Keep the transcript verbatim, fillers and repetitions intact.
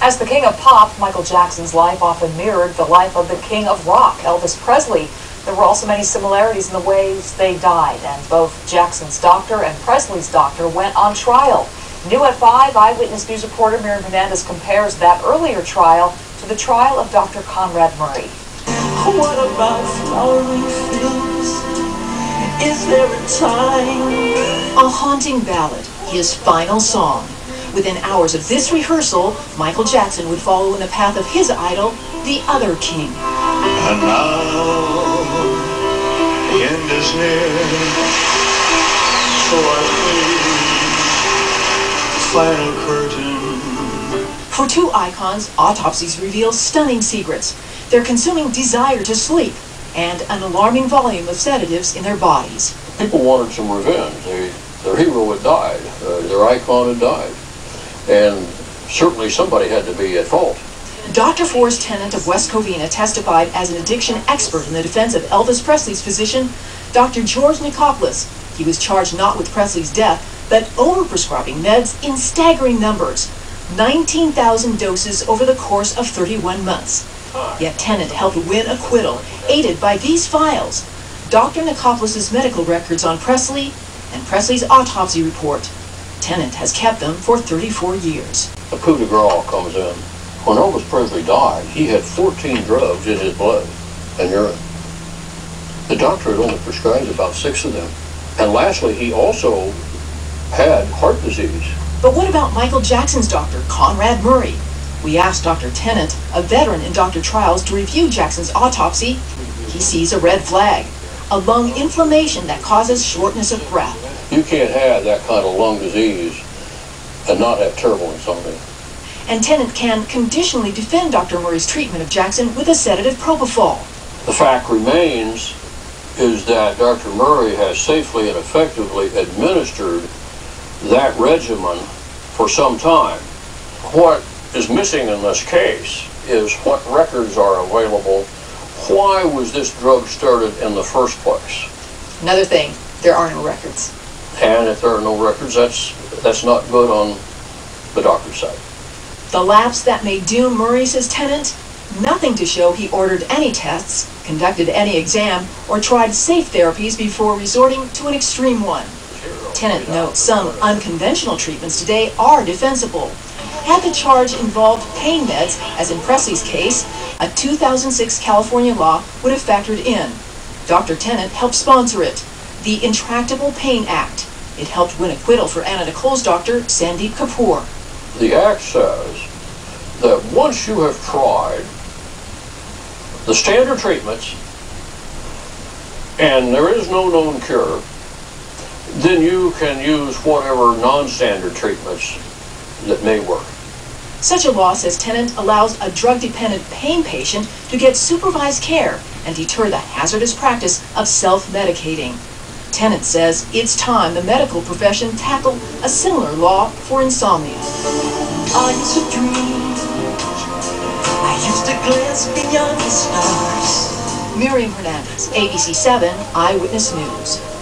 As the king of pop, Michael Jackson's life often mirrored the life of the king of rock, Elvis Presley. There were also many similarities in the ways they died, and both Jackson's doctor and Presley's doctor went on trial. New at five, Eyewitness News reporter Miriam Hernandez compares that earlier trial to the trial of Doctor Conrad Murray. What about flowery fields? Is there a time? A haunting ballad, his final song. Within hours of this rehearsal, Michael Jackson would follow in the path of his idol, the other king. And now, the end is near, so I final curtain. For two icons, autopsies reveal stunning secrets. Their consuming desire to sleep and an alarming volume of sedatives in their bodies. People wanted some revenge. They, their hero had died. Uh, their icon had died. And certainly somebody had to be at fault. Doctor Forrest Tennant of West Covina testified as an addiction expert in the defense of Elvis Presley's physician, Doctor George Nikopoulos. He was charged not with Presley's death, but overprescribing meds in staggering numbers, nineteen thousand doses over the course of thirty-one months. Yet Tennant helped win acquittal, aided by these files, Doctor Nikopoulos' medical records on Presley and Presley's autopsy report. Tennant has kept them for thirty-four years. A coup de grace comes in. When Elvis Presley died, he had fourteen drugs in his blood and urine. The doctor had only prescribed about six of them. And lastly, he also had heart disease. But what about Michael Jackson's doctor, Conrad Murray? We asked Doctor Tennant, a veteran in doctor trials, to review Jackson's autopsy. He sees a red flag, a lung inflammation that causes shortness of breath. You can't have that kind of lung disease and not have terrible insomnia. And Tennant can conditionally defend Doctor Murray's treatment of Jackson with a sedative propofol. The fact remains is that Doctor Murray has safely and effectively administered that regimen for some time. What is missing in this case is what records are available. Why was this drug started in the first place? Another thing, there are no records. And if there are no records, that's that's not good on the doctor's side. The lapse that may doom Murray, says Tennant, nothing to show he ordered any tests, conducted any exam, or tried safe therapies before resorting to an extreme one. Tennant notes some unconventional treatments today are defensible. Had the charge involved pain meds, as in Presley's case, a two thousand six California law would have factored in. Doctor Tennant helped sponsor it, the Intractable Pain Act. It helped win acquittal for Anna Nicole's doctor, Sandeep Kapoor. The act says that once you have tried the standard treatments and there is no known cure, then you can use whatever non-standard treatments that may work. Such a law, says Tennant, allows a drug-dependent pain patient to get supervised care and deter the hazardous practice of self-medicating. Tennant says it's time the medical profession tackle a similar law for insomnia. I used to dream. I used to glance beyond the stars. Miriam Hernandez, A B C seven Eyewitness News.